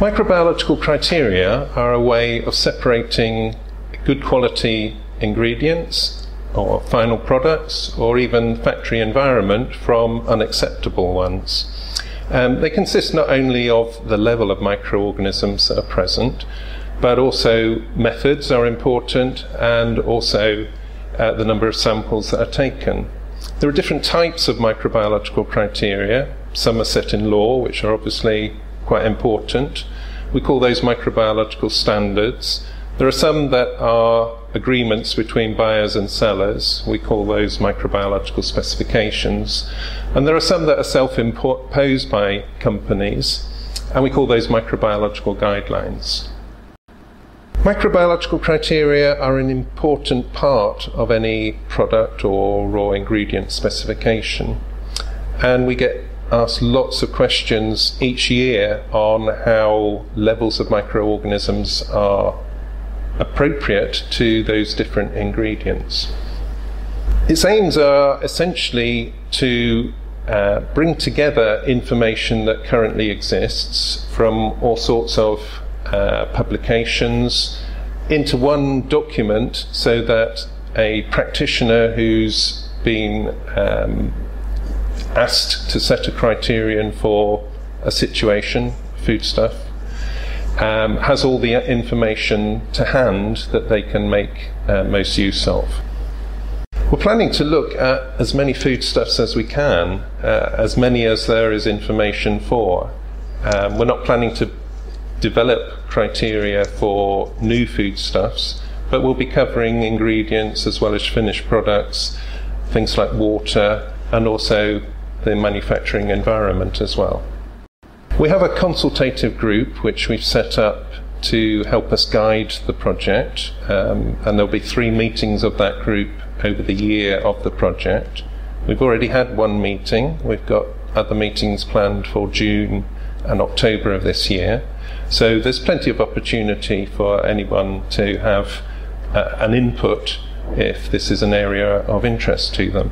Microbiological criteria are a way of separating good quality ingredients or final products or even factory environment from unacceptable ones. They consist not only of the level of microorganisms that are present, but also methods are important, and also the number of samples that are taken. There are different types of microbiological criteria. Some are set in law, which are obviously quite important. We call those microbiological standards. There are some that are agreements between buyers and sellers. We call those microbiological specifications. And there are some that are self-imposed by companies, and we call those microbiological guidelines. Microbiological criteria are an important part of any product or raw ingredient specification. And we get asked lots of questions each year on how levels of microorganisms are appropriate to those different ingredients. Its aims are essentially to bring together information that currently exists from all sorts of publications into one document, so that a practitioner who's been asked to set a criterion for a situation, foodstuff, has all the information to hand that they can make most use of. We're planning to look at as many foodstuffs as we can, as many as there is information for. We're not planning to develop criteria for new foodstuffs, but we'll be covering ingredients as well as finished products, things like water, and also the manufacturing environment as well. We have a consultative group which we've set up to help us guide the project, and there'll be 3 meetings of that group over the year of the project. We've already had one meeting. We've got other meetings planned for June and October of this year. So there's plenty of opportunity for anyone to have an input if this is an area of interest to them.